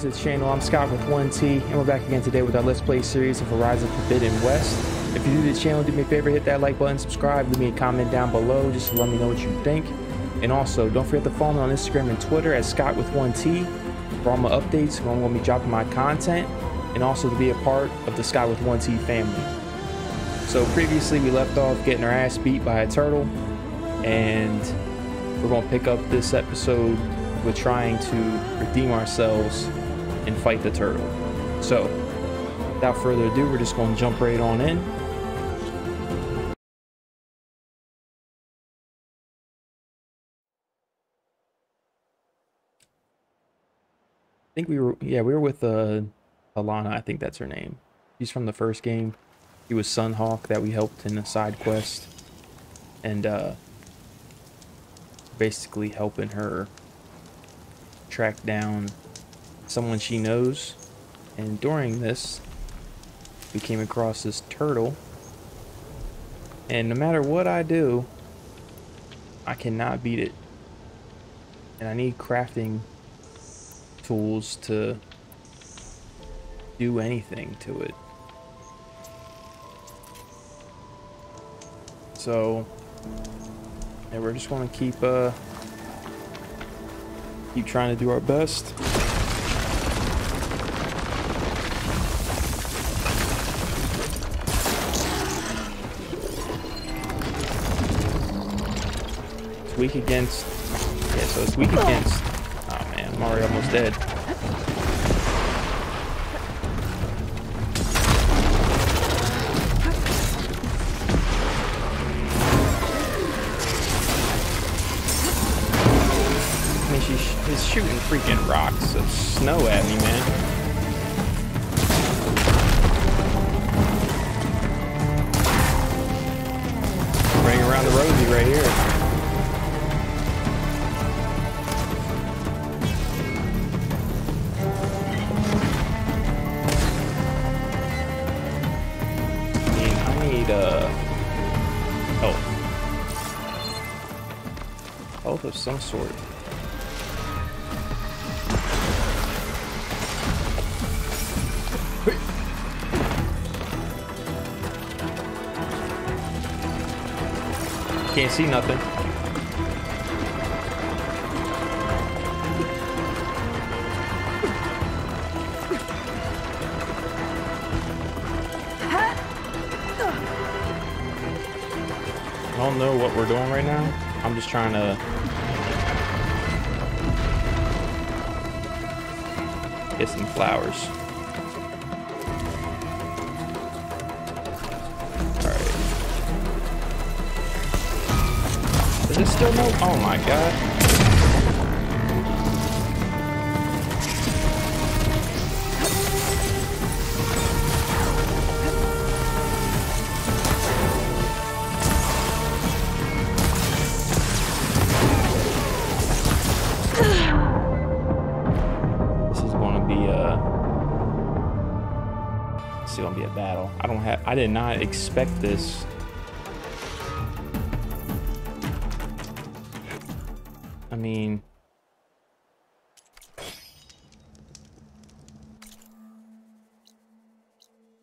to the channel. I'm Scott with 1T, and we're back again today with our Let's Play series of Horizon Forbidden West. If you're new to the channel, do me a favor, hit that like button, subscribe, leave me a comment down below just to let me know what you think. And also, don't forget to follow me on Instagram and Twitter at Scott with 1T for all my updates when I'm going to be dropping my content, and also to be a part of the Scott with 1T family. So previously, we left off getting our ass beat by a turtle, and we're going to pick up this episode with trying to redeem ourselves and fight the turtle. So without further ado, we're just going to jump right on in. I think we were with Alana, I think that's her name. She's from the first game. She was Sunhawk that we helped in a side quest, and basically helping her track down someone she knows. And during this, we came across this turtle, and no matter what I do, I cannot beat it, and I need crafting tools to do anything to it. So and we're just going to keep keep trying to do our best. It's weak against... yeah, so it's weak against... oh man, I'm already almost dead. He's shooting freaking rocks of snow at me, man. Bring around the Rosie right here. I need health of some sort. Can't see nothing. I don't know what we're doing right now. I'm just trying to... get some flowers. There's still no... oh my god. This is gonna be this is gonna be a battle. I did not expect this. I mean,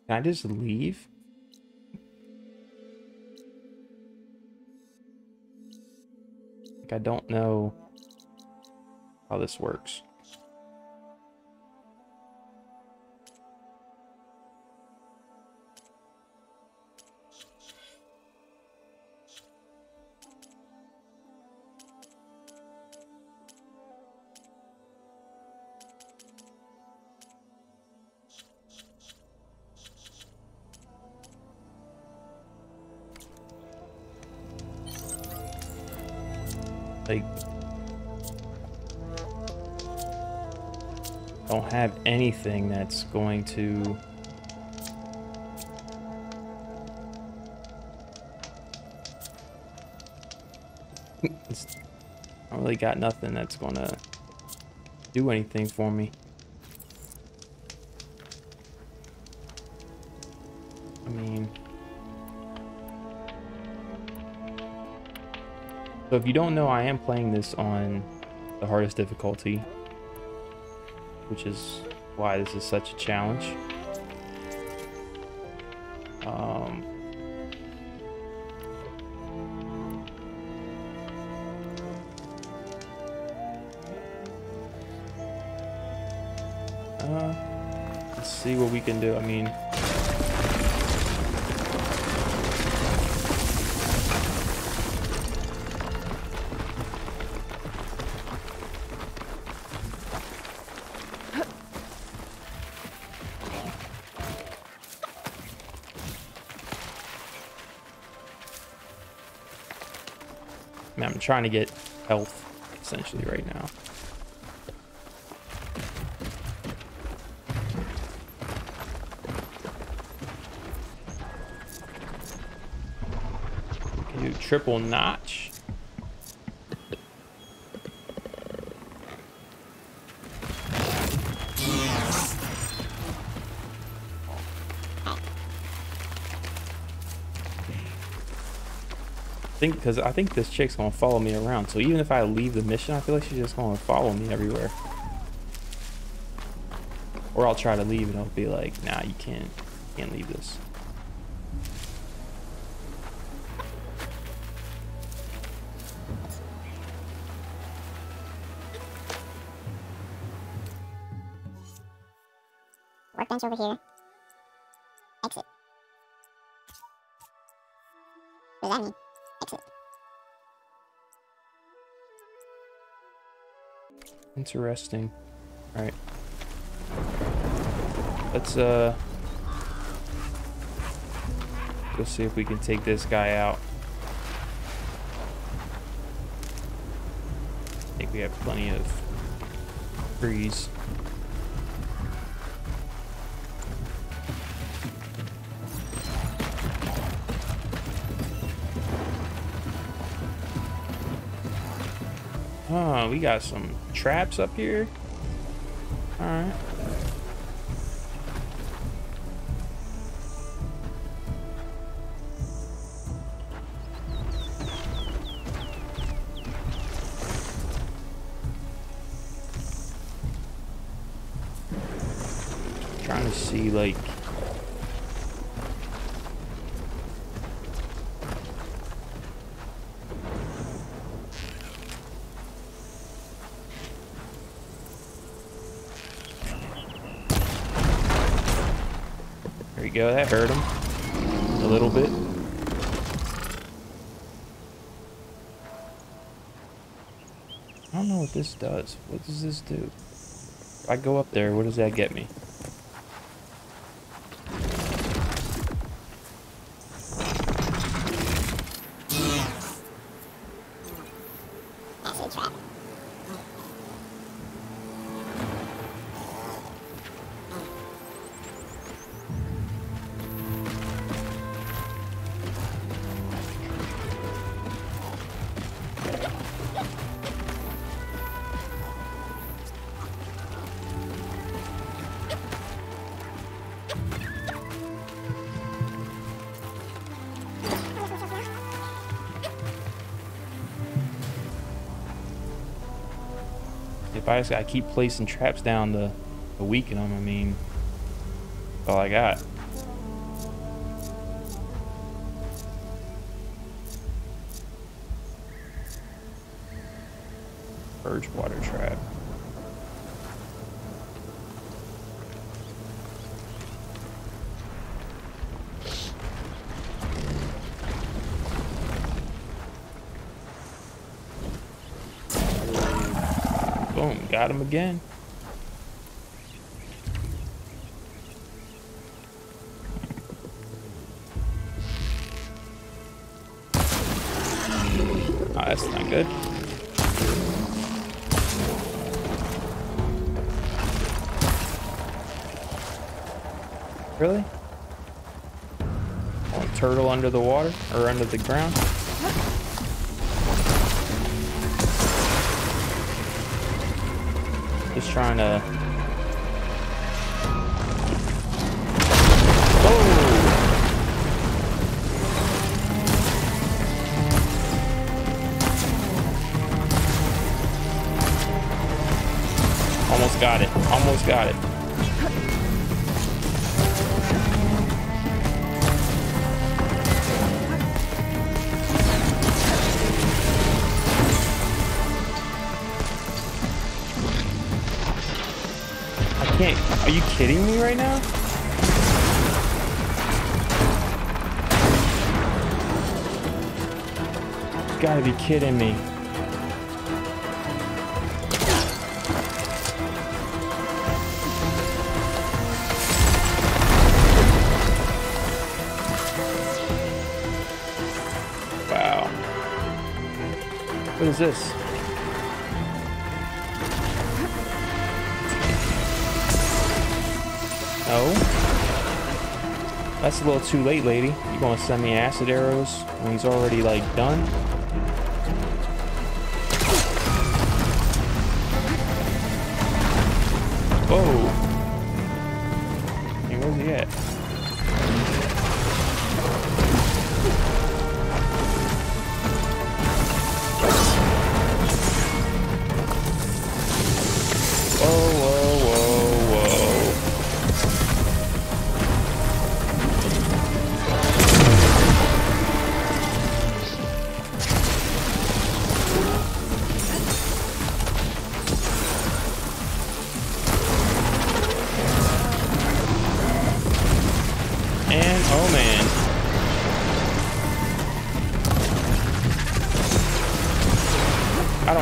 can I just leave? Like, I don't know how this works. Like, don't have anything that's going to... I really got nothing that's gonna do anything for me. I mean... so if you don't know, I am playing this on the hardest difficulty. which is why this is such a challenge. Let's see what we can do. I mean, I'm trying to get health essentially right now. Can do triple notch. I think this chick's gonna follow me around, so even if I leave the mission, I feel like she's just gonna follow me everywhere. Or I'll try to leave and I'll be like, nah, you can't leave this. Workbench over here. Exit. What does that mean? Interesting. All right. Let's see if we can take this guy out. I think we have plenty of trees. Oh, we got some traps up here. All right. I'm trying to see, like, go. That hurt him a little bit. I don't know what this does. What does this do? If I go up there, what does that get me? I keep placing traps down to weaken them. I mean, that's all I got. Purge water trap. Got him again. Oh, that's not good. Really? One turtle under the water or under the ground? Just trying to. Oh! Almost Almost got it. Almost got it. I can't. Are you kidding me right now? You gotta be kidding me. What is this? No. That's a little too late, lady. You gonna send me acid arrows when he's already, like, done? Whoa. Hey, where's he at?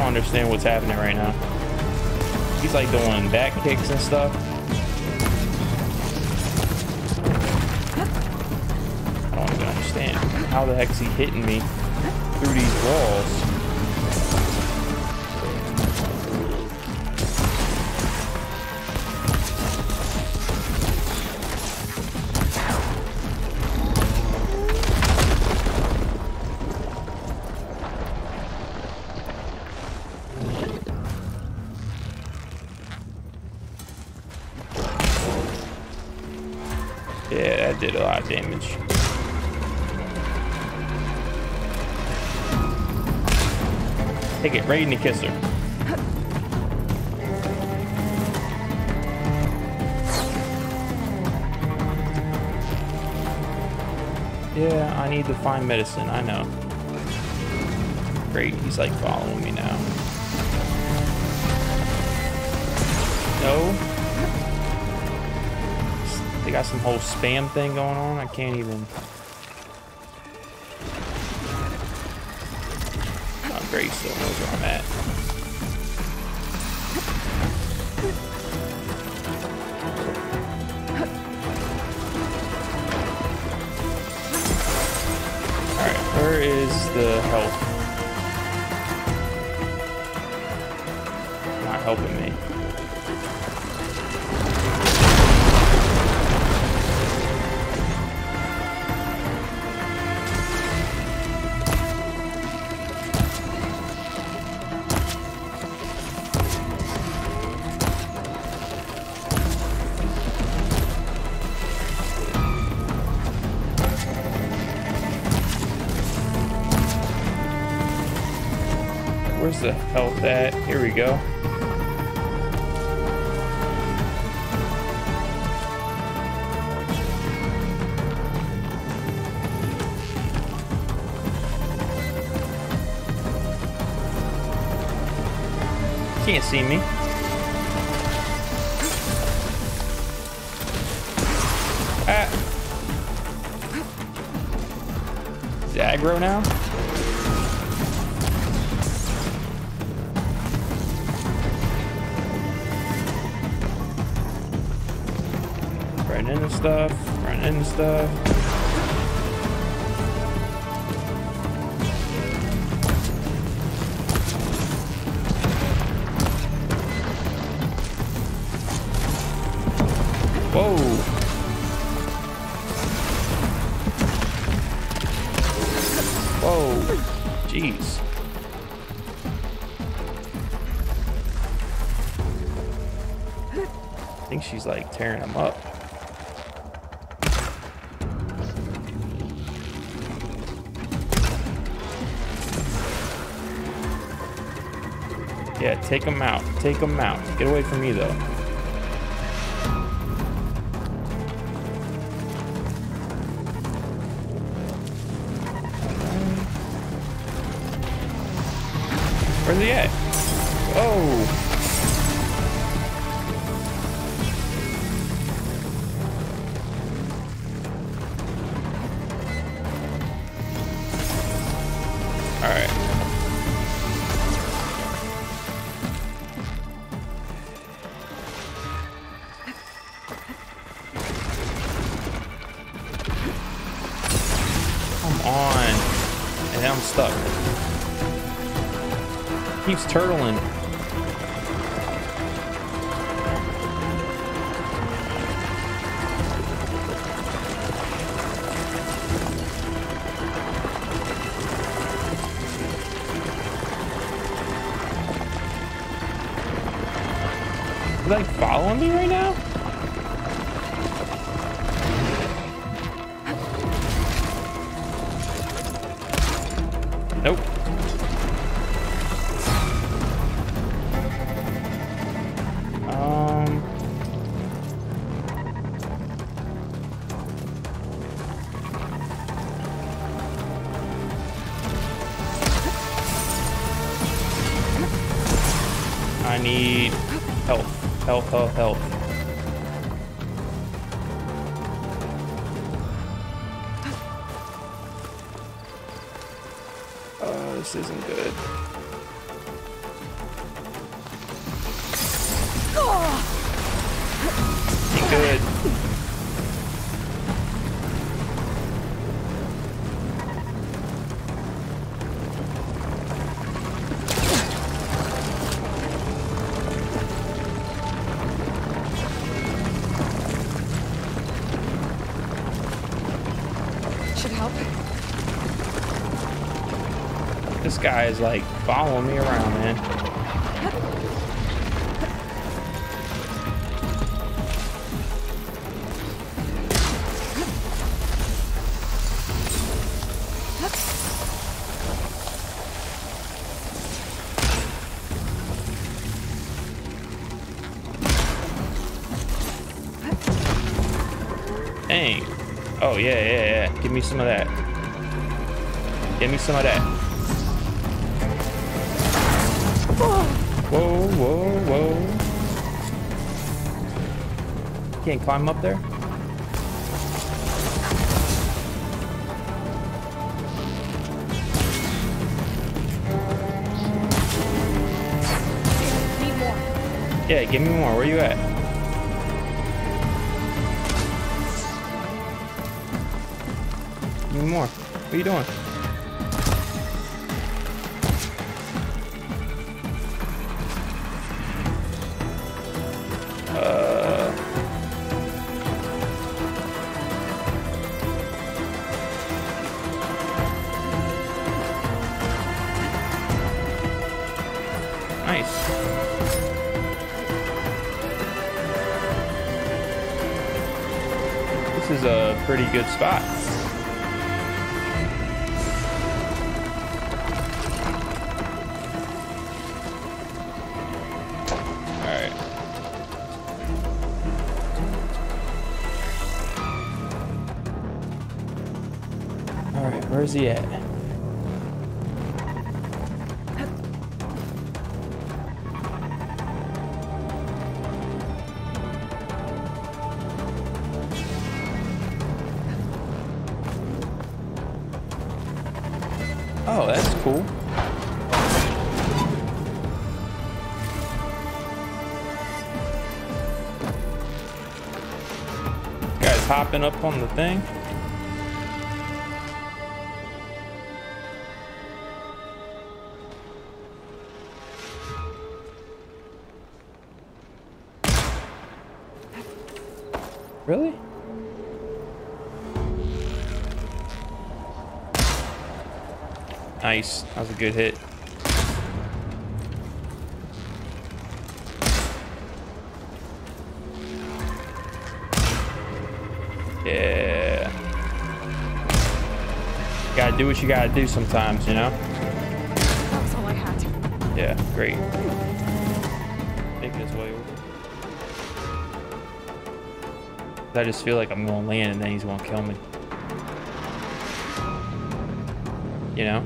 Understand what's happening right now. He's like doing back kicks and stuff. I don't even understand. How the heck is he hitting me through these walls. Did a lot of damage. Take it right in the kisser. Yeah, I need to find medicine, I know. Great, he's like following me now. No. They got some whole spam thing going on. I can't even. Oh, Grace still knows where I'm at. Alright, where is the health? Not helping me. Where's the health at? Here we go. Can't see me. Ah. Is it aggro now? Run into stuff. Whoa. Jeez. I think she's like tearing him up. Yeah, take him out. Take him out. Get away from me, though. Where's he at? Oh! Turtling. Is that following me right now? Nope. Oh, help. Oh, this isn't good. Ain't good. This guy is like following me around, man. Dang. Oh, yeah. Give me some of that. Give me some of that. Whoa. Can't climb up there? Yeah, give me more. Where you at? Give me more. What are you doing? This is a pretty good spot. Alright. Alright, where's he at? Oh, that's cool. Guys hopping up on the thing. Really? Nice. That was a good hit. Yeah. Gotta do what you gotta do sometimes, you know? That's all I had. Yeah, great. his way over. I just feel like I'm gonna land and then he's gonna kill me. You know?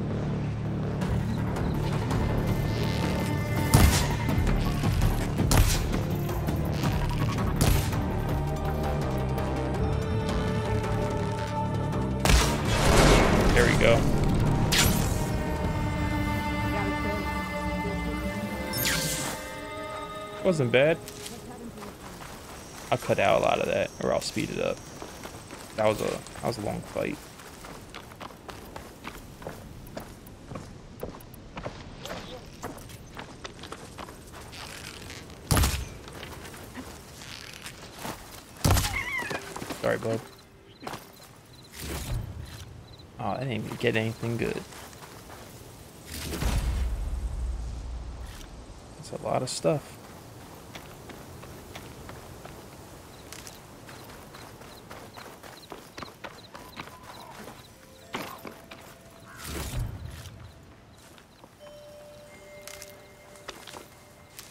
Wasn't bad. I'll cut out a lot of that, or I'll speed it up. That was a long fight. Sorry, bud. Oh, I didn't even get anything good. That's a lot of stuff.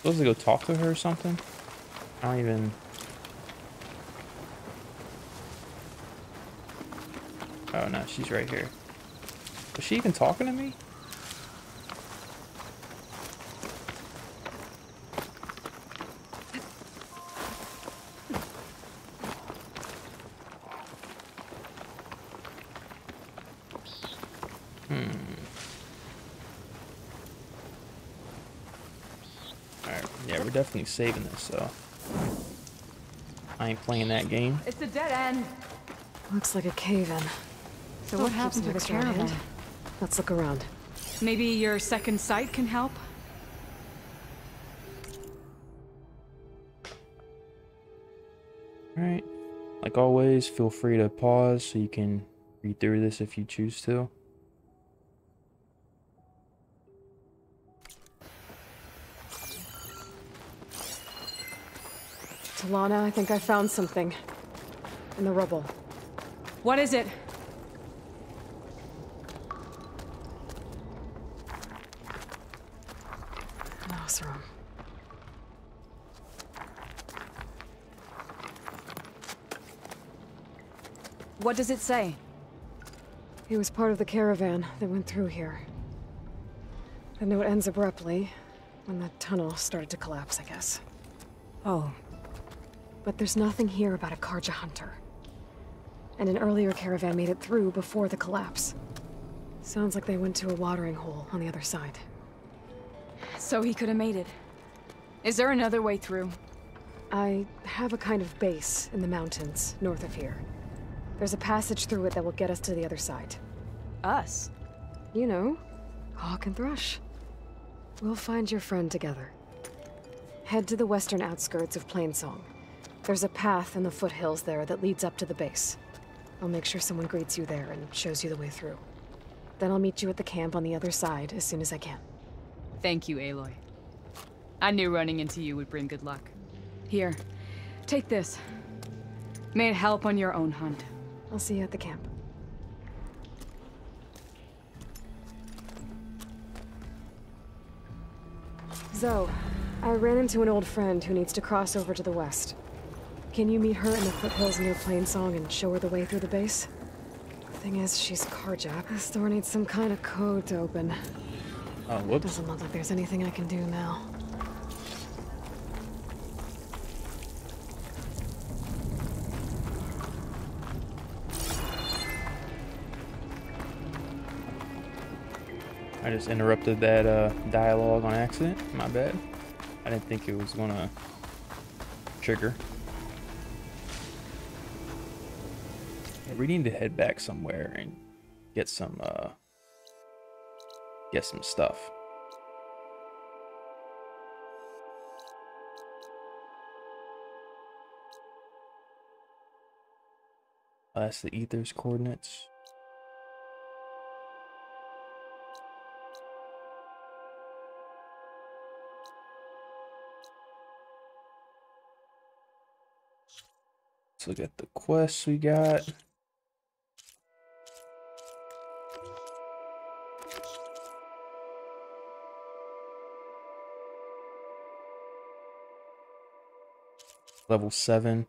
Supposed to go talk to her or something? I don't even. Oh no, she's right here. Was she even talking to me? Definitely saving this, so I ain't playing that game. It's a dead end. Looks like a cave-in. So what happened to the caravan? Let's look around. Maybe your second sight can help. All right. Like always, feel free to pause so you can read through this if you choose to. Lana, I think I found something in the rubble. What is it? No, it's wrong. What does it say? He was part of the caravan that went through here. The note ends abruptly when the tunnel started to collapse, I guess. Oh. But there's nothing here about a Karja hunter. And an earlier caravan made it through before the collapse. Sounds like they went to a watering hole on the other side. So he could have made it. Is there another way through? I have a kind of base in the mountains north of here. There's a passage through it that will get us to the other side. Us? You know, Hawk and Thrush. We'll find your friend together. Head to the western outskirts of Plainsong. There's a path in the foothills there that leads up to the base. I'll make sure someone greets you there and shows you the way through. Then I'll meet you at the camp on the other side as soon as I can. Thank you, Aloy. I knew running into you would bring good luck. Here, take this. May it help on your own hunt. I'll see you at the camp. Zoe, I ran into an old friend who needs to cross over to the west. Can you meet her in the foothills near Plainsong and show her the way through the base? Thing is, she's Karja. This door needs some kind of code to open. Oh, whoops. Doesn't look like there's anything I can do now. I just interrupted that dialogue on accident. My bad. I didn't think it was gonna trigger. We need to head back somewhere and get some stuff. That's the ether's coordinates. Let's look at the quests we got. Level 7.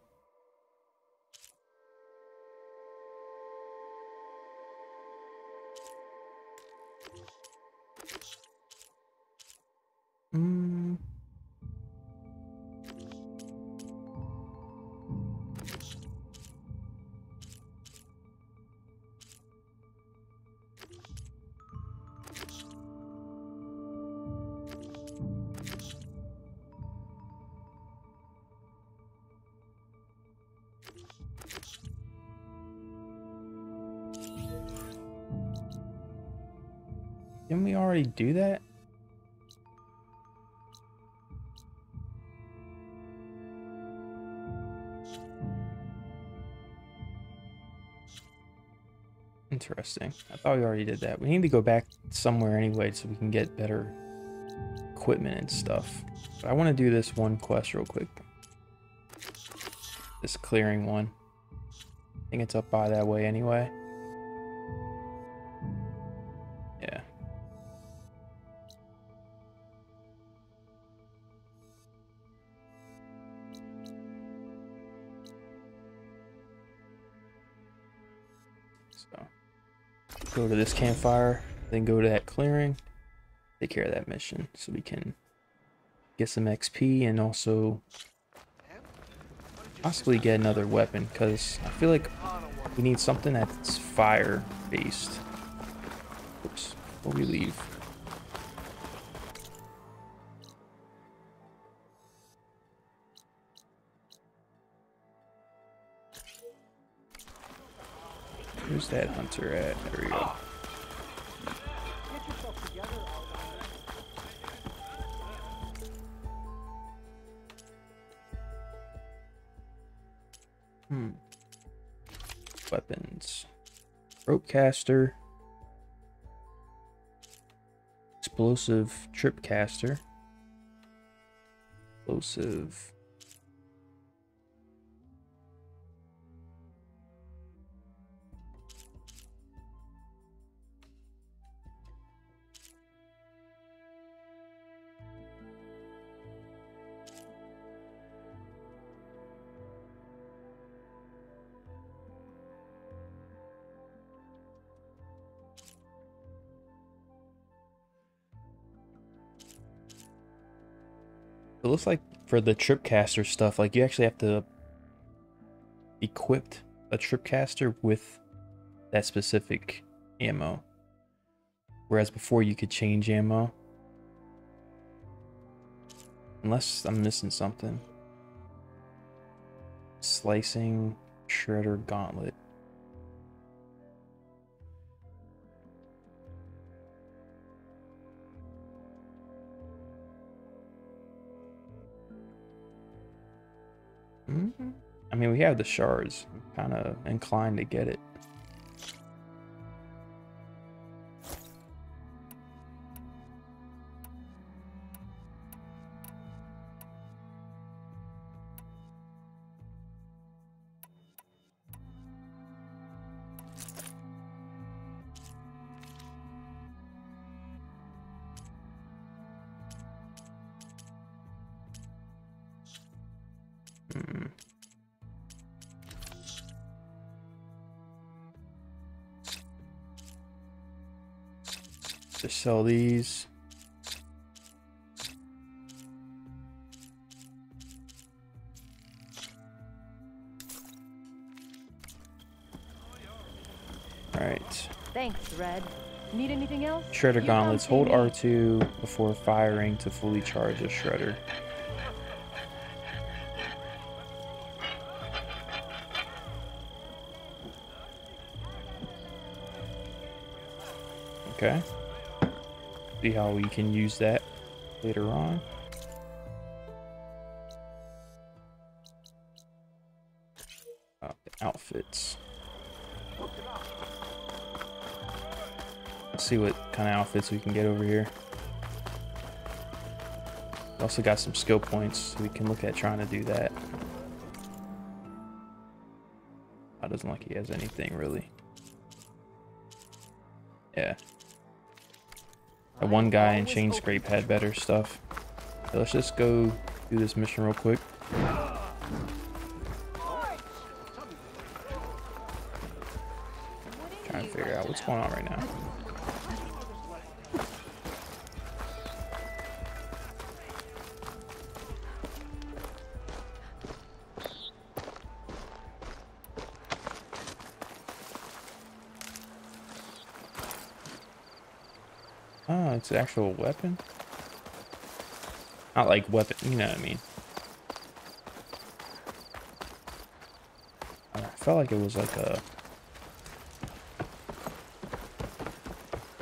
Didn't we already do that? Interesting. I thought we already did that. We need to go back somewhere anyway so we can get better equipment and stuff. But I want to do this one quest real quick. This clearing one. I think it's up by that way anyway. Go to this campfire, then go to that clearing, take care of that mission so we can get some XP and also possibly get another weapon, because I feel like we need something that's fire based. Oops, before we leave. Where's that hunter at? There we go. Weapons. Rope caster. Explosive trip caster. Explosive. It looks like for the tripcaster stuff, like you actually have to equip a tripcaster with that specific ammo. Whereas before you could change ammo. Unless I'm missing something. Slicing shredder gauntlet. I mean, we have the shards. I'm kind of inclined to get it. Just sell these. All right. Thanks, Red. Need anything else? Shredder gauntlets. Hold R2 before firing to fully charge a shredder. Okay. See how we can use that later on. Oh, the outfits. Let's see what kind of outfits we can get over here. We also got some skill points, so we can look at trying to do that. Oh, doesn't look like he has anything really. Yeah. That one guy in Chainscrape had better stuff. So let's just go do this mission real quick. Trying to figure out what's going on right now. Oh, it's an actual weapon. Not like weapon, you know what I mean. I felt like it was like a...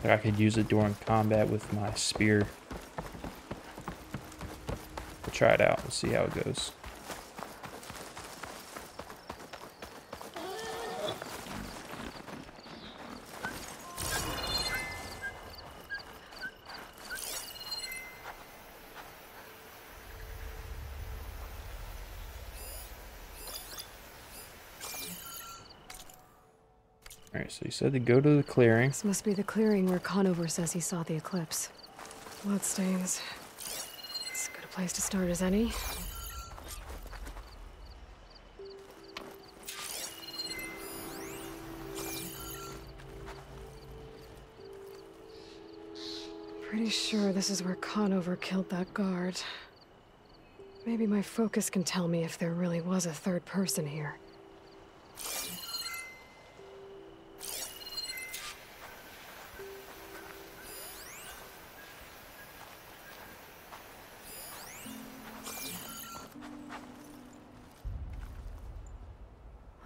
Like I could use it during combat with my spear. We'll try it out. We'll see how it goes. So you said to go to the clearing. This must be the clearing where Conover says he saw the eclipse. Bloodstains. As good a place to start as any. Pretty sure this is where Conover killed that guard. Maybe my focus can tell me if there really was a third person here.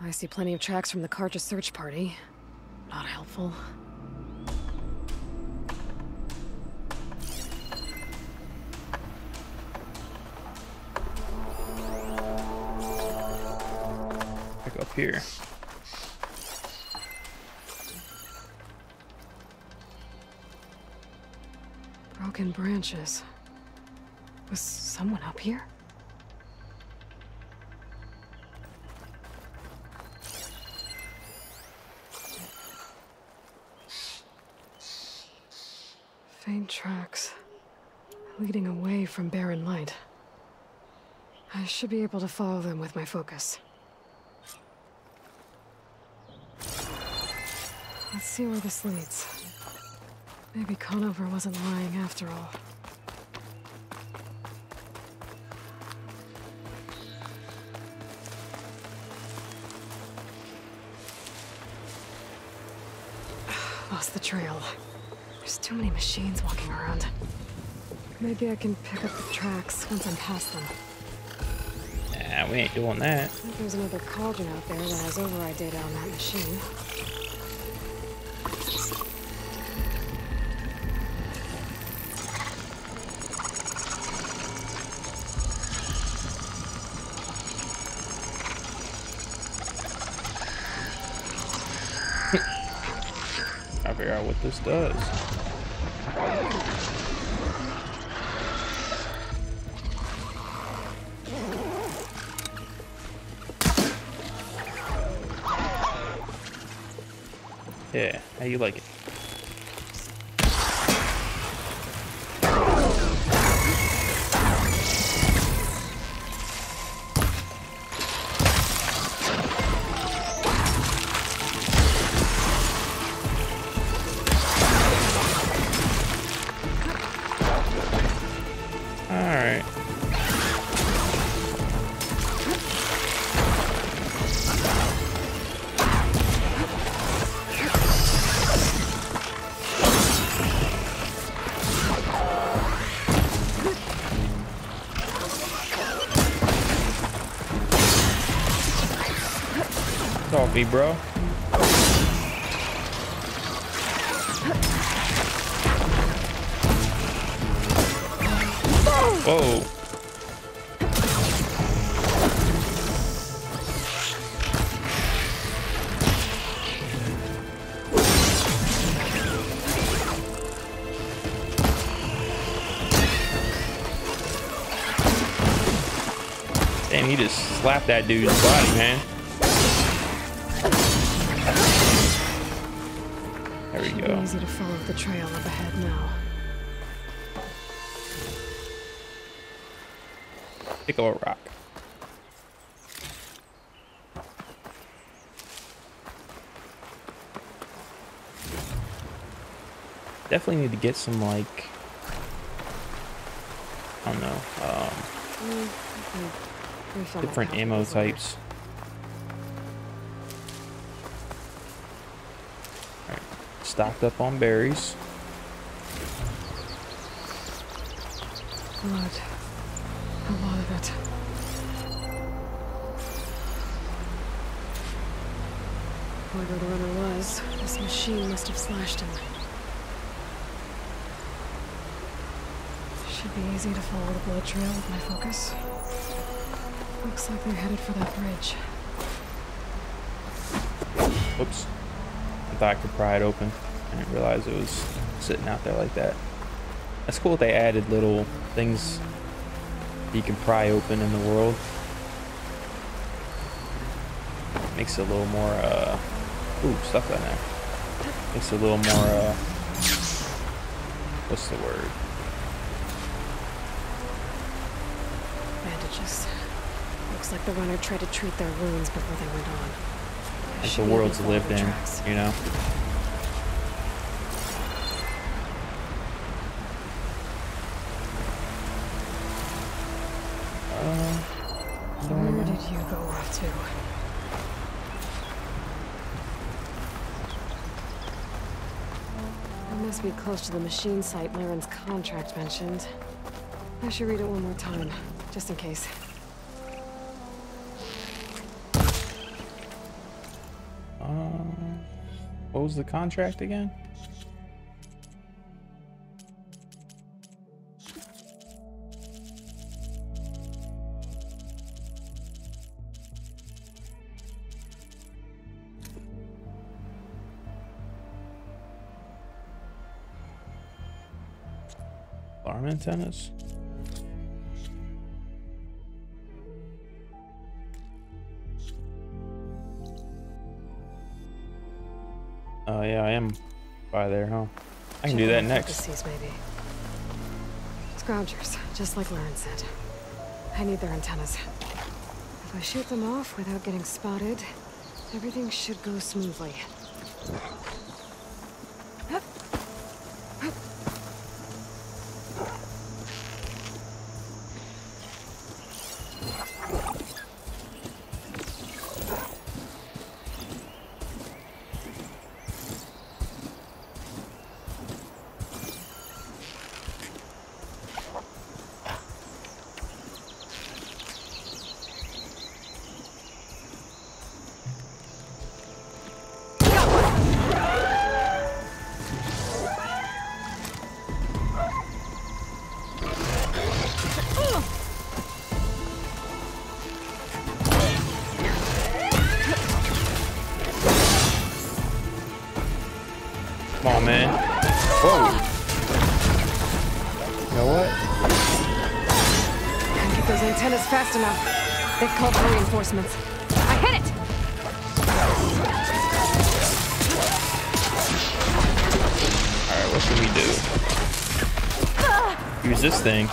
I see plenty of tracks from the Karja search party. Not helpful. Back up here. Broken branches. Was someone up here? Faint tracks, leading away from Barren Light. I should be able to follow them with my focus. Let's see where this leads. Maybe Conover wasn't lying after all. Lost the trail. There's too many machines walking around. Maybe I can pick up the tracks once I'm past them. Nah, we ain't doing that. I think there's another cauldron out there that has override data on that machine. I'll figure out what this does. Yeah, how you like it? Me, bro. Whoa. Damn, he just slapped that dude's body, man. Easy to follow the trail up ahead now. Pick up a rock. Definitely need to get some, like, I don't know, different ammo types. Alright, stocked up on berries. Blood. A lot of it. Whoever the runner was, this machine must have slashed him. Should be easy to follow the blood trail with my focus. Looks like they're headed for that bridge. Whoops. I thought I could pry it open. I didn't realize it was sitting out there like that. That's cool that they added little things you can pry open in the world. Makes it a little more, ooh, stuff down there. Makes it a little more, what's the word? Bandages. Looks like the runner tried to treat their wounds before they went on. Like the world's lived in, you know? Where did you go off to? I must be close to the machine site Larend's contract mentioned. I should read it one more time, just in case. What was the contract again? Alarm antennas. Oh yeah, I am by there, huh? I can do that next. Scroungers, just like Larend said. I need their antennas. If I shoot them off without getting spotted, everything should go smoothly. Fast enough. They've called for reinforcements. I hit it! Alright, what should we do? Use this thing.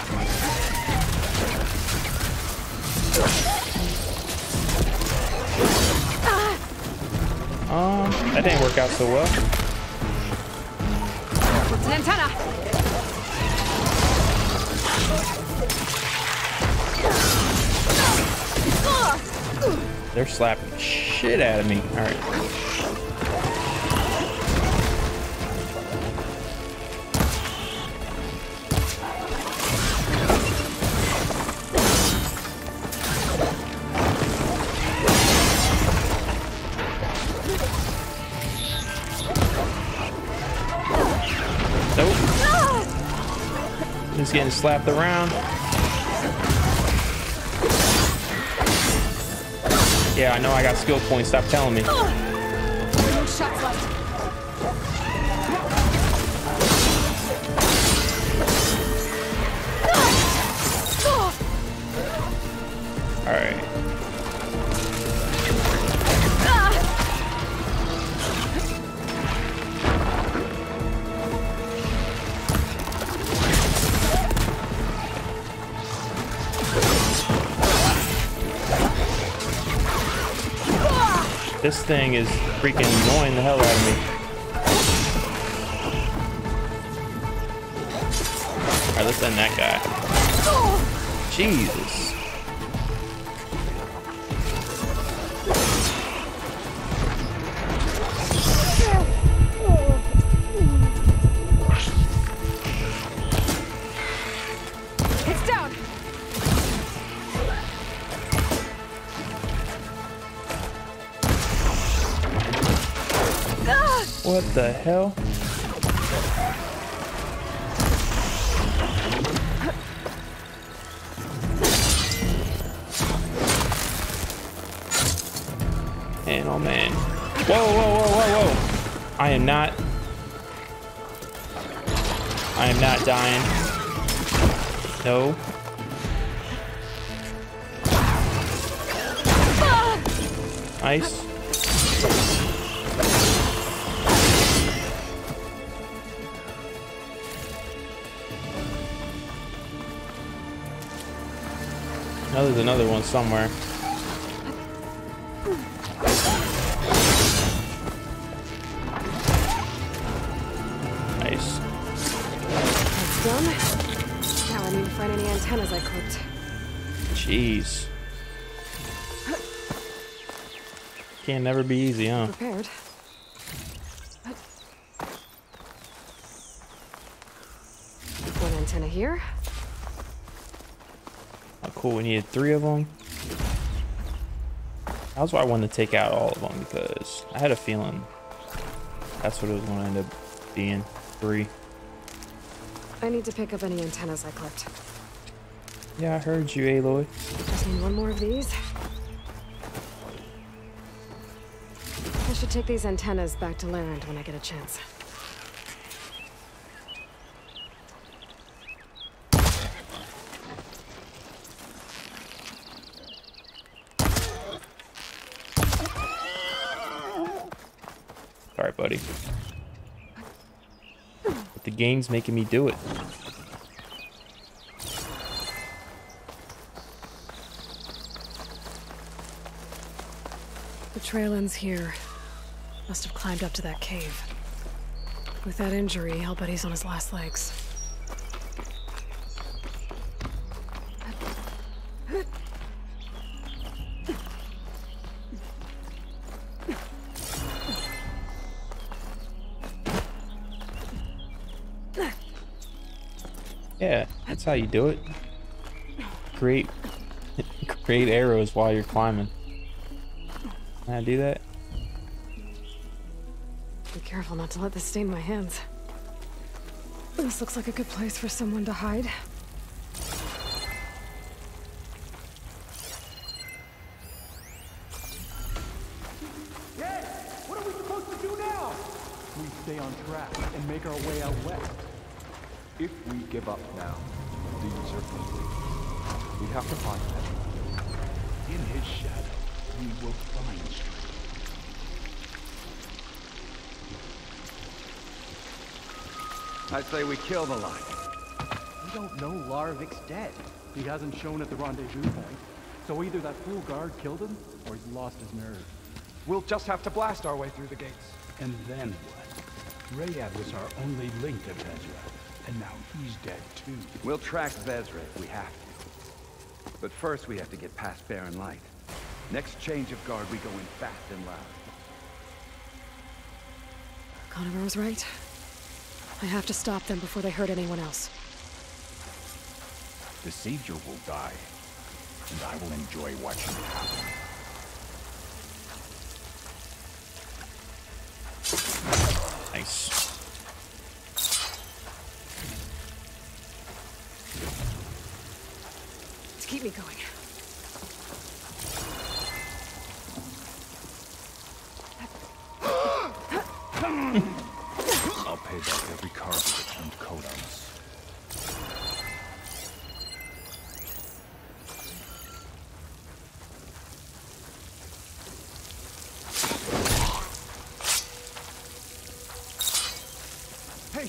That didn't work out so well. It's an antenna! They're slapping the shit out of me. All right. Nope. Just getting slapped around. Yeah, I know I got skill points. Stop telling me. Alright. This thing is freaking annoying the hell out of me. Send that guy. Jesus. What the hell? Man, oh man. Whoa, whoa, whoa, whoa, whoa. I am not dying. No. Nice. Now there's another one somewhere. Nice. That's done. Now I need to find any antennas I clipped. Jeez. Can never be easy, huh? Prepared. One antenna here. Oh, cool. We needed 3 of them. That's why I wanted to take out all of them, because I had a feeling that's what it was going to end up being. 3. I need to pick up any antennas I clipped. Yeah, I heard you, Aloy. Just need 1 more of these. I should take these antennas back to Larend when I get a chance. All right, buddy. But the game's making me do it. The trail ends here. Must have climbed up to that cave. With that injury, I'll bet he's on his last legs. Yeah, that's how you do it. Create arrows while you're climbing. Can I do that? Be careful not to let this stain my hands. This looks like a good place for someone to hide. Hey, what are we supposed to do now? We stay on track and make our way out west. If we give up now, these are complete. We have to find them. In his shadow, we will find strength. I say we kill the lion. We don't know Larvik's dead. He hasn't shown at the rendezvous point. So either that fool guard killed him, or he's lost his nerve. We'll just have to blast our way through the gates. And then what? Rayad was our only link to Vezra, and now he's dead too. We'll track Vezra if we have to. But first we have to get past Barren Light. Next change of guard, we go in fast and loud. Conover was right. I have to stop them before they hurt anyone else. The Savior will die, and I will enjoy watching it happen. Nice. To keep me going. Every card that turned codons. Hey,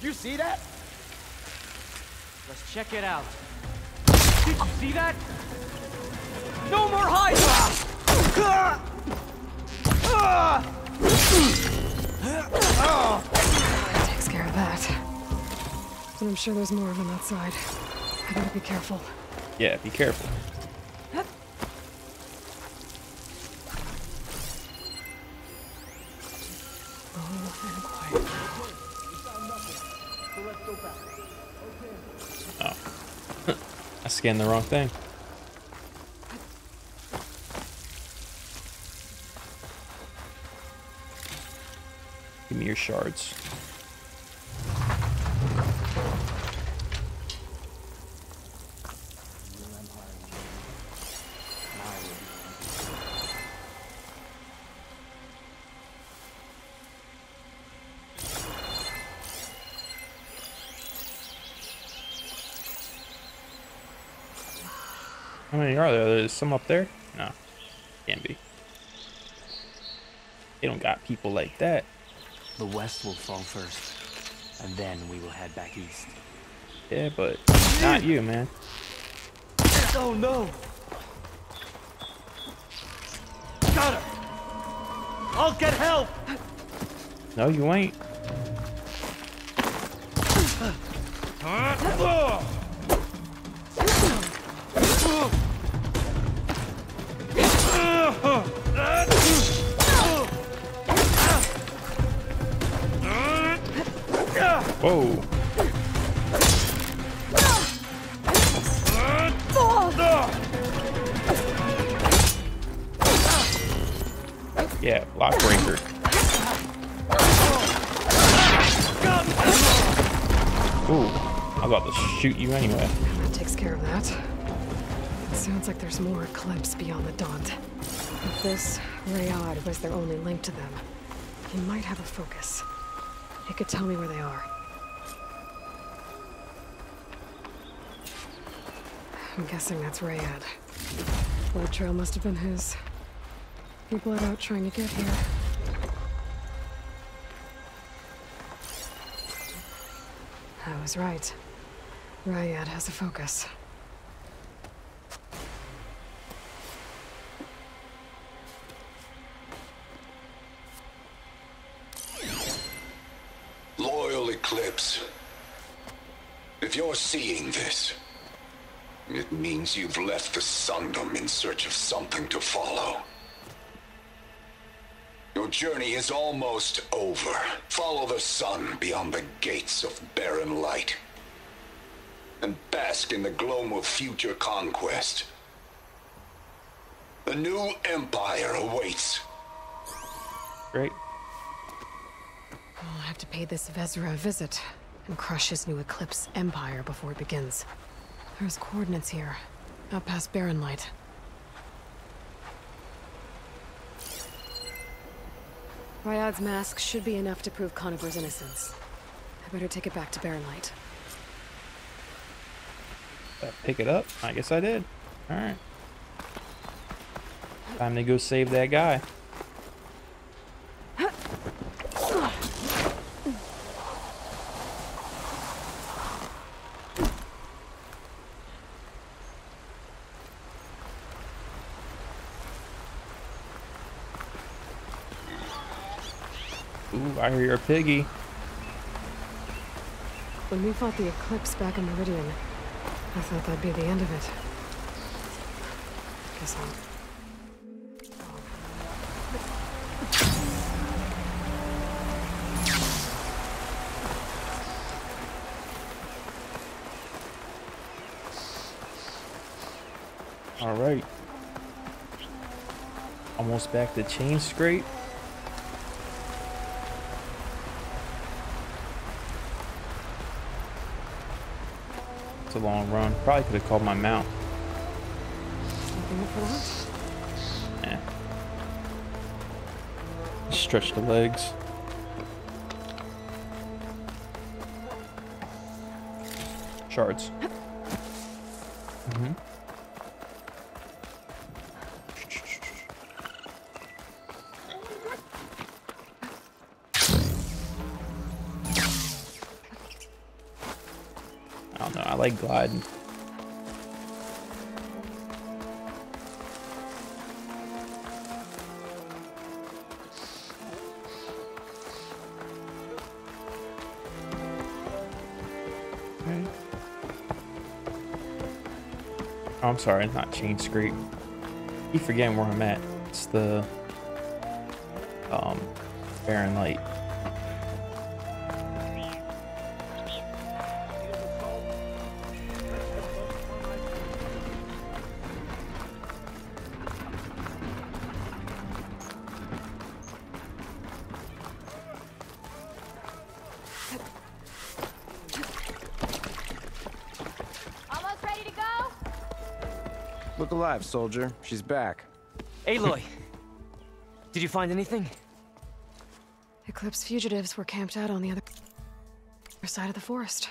you see that? Let's check it out. Did you see that? No more hydra. Takes care of that. But I'm sure there's more of them outside. I gotta be careful. Yeah, be careful. Oh. I scanned the wrong thing. Give me your shards. How many are there? There's some up there? No. Can't be. They don't got people like that. The west will fall first, and then we will head back east. Yeah, but not you, man. Oh no! Got her! I'll get help! No, you ain't. Whoa. Yeah, lock breaker. Ooh, I'm about to shoot you anyway. That takes care of that. It sounds like there's more Eclipse beyond the Daunt. If this Rayad was their only link to them, he might have a focus. He could tell me where they are. I'm guessing that's Rayad. Blood trail must have been his. He bled out trying to get here. I was right. Rayad has a focus. Loyal Eclipse. If you're seeing this, it means you've left the Sundom in search of something to follow. Your journey is almost over. Follow the sun beyond the gates of Barren Light, and bask in the gloom of future conquest. A new empire awaits. Great. I'll have to pay this Vezra a visit, and crush his new Eclipse empire before it begins. There's coordinates here, out past Barren Light. Rayad's mask should be enough to prove Conover's innocence. I better take it back to Barren Light. Pick it up? I guess I did. Alright. Time to go save that guy. Ooh, I hear your piggy. When we fought the Eclipse back in Meridian, I thought that'd be the end of it. Guess All right. Almost back to Chainscrape. It's a long run. Probably could have called my mount. Something for that? Yeah. Stretch the legs. Shards. I like gliding. Oh, I'm sorry, not Chainscrape. I keep forgetting where I'm at. It's the Barren Light. Alive, soldier. She's back. Aloy, did you find anything? Eclipse fugitives were camped out on the other side of the forest.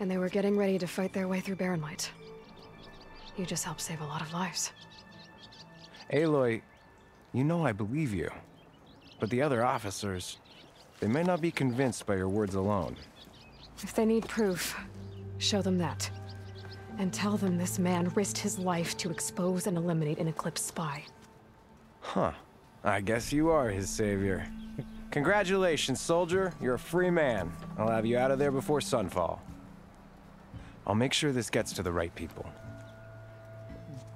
And they were getting ready to fight their way through Barren Light. You just helped save a lot of lives. Aloy, you know I believe you. But the other officers, they may not be convinced by your words alone. If they need proof, show them that. And tell them this man risked his life to expose and eliminate an Eclipse spy. Huh. I guess you are his savior. Congratulations, soldier. You're a free man. I'll have you out of there before sunfall. I'll make sure this gets to the right people.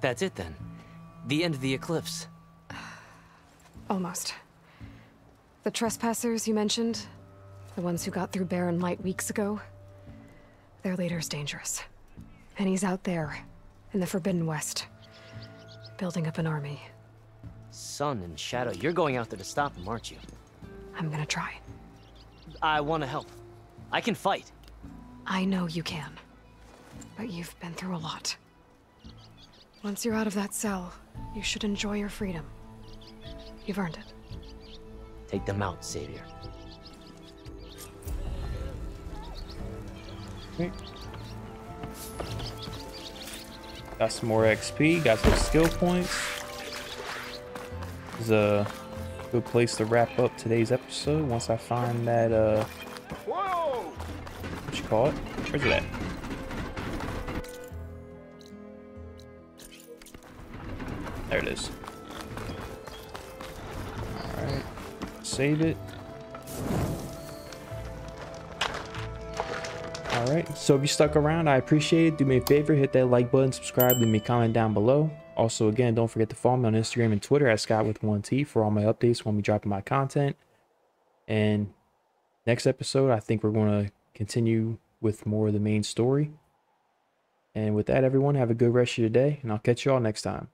That's it then. The end of the Eclipse. Almost. The trespassers you mentioned, the ones who got through Barren Light weeks ago, their leader's dangerous. And he's out there, in the Forbidden West, building up an army. Sun and Shadow, you're going out there to stop him, aren't you? I'm gonna try. I want to help. I can fight. I know you can. But you've been through a lot. Once you're out of that cell, you should enjoy your freedom. You've earned it. Take them out, Savior. Okay. Got some more XP, got some skill points. This is a good place to wrap up today's episode once I find that, what you call it? Where's it at? There it is. Alright. Save it. Alright, so if you stuck around, I appreciate it. Do me a favor, hit that like button, subscribe, leave me a comment down below. Also, again, don't forget to follow me on Instagram and Twitter at ScottWith1T for all my updates when we drop my content. And next episode, I think we're going to continue with more of the main story. And with that, everyone, have a good rest of your day, and I'll catch you all next time.